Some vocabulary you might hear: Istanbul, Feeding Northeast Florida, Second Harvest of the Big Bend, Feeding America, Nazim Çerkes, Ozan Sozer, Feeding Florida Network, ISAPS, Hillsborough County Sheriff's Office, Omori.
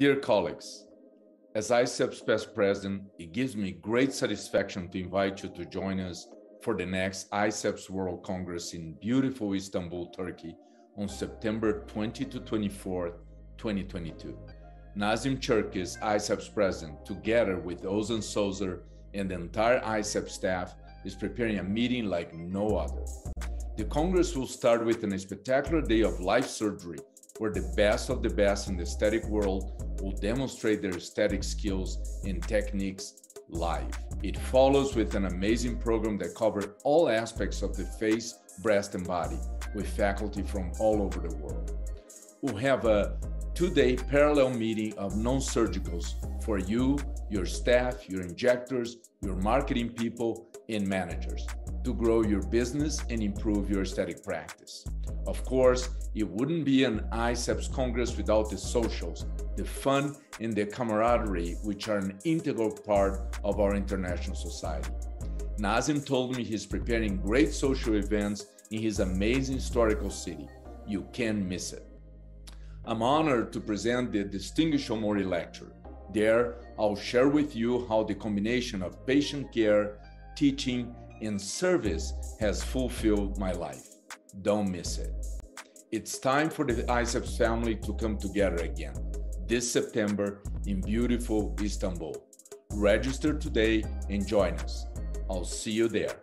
Dear colleagues, as ISAPS past president, it gives me great satisfaction to invite you to join us for the next ISAPS World Congress in beautiful Istanbul, Turkey on September 20 to 24, 2022. Nazim Çerkes, ISAPS president, together with Ozan Sozer and the entire ISAPS staff, is preparing a meeting like no other. The Congress will start with a spectacular day of life surgery, where the best of the best in the aesthetic world will demonstrate their aesthetic skills and techniques live. It follows with an amazing program that covers all aspects of the face, breast, and body, with faculty from all over the world. We'll have a two-day parallel meeting of non-surgicals for you, your staff, your injectors, your marketing people, and managers to grow your business and improve your aesthetic practice. Of course, it wouldn't be an ISAPS Congress without the socials, the fun, and the camaraderie, which are an integral part of our international society. Nazim told me he's preparing great social events in his amazing historical city. You can't miss it. I'm honored to present the Distinguished Omori Lecture. There, I'll share with you how the combination of patient care, teaching, and service has fulfilled my life. Don't miss it. It's time for the ISAPS family to come together again this September in beautiful Istanbul. Register today and join us. I'll see you there.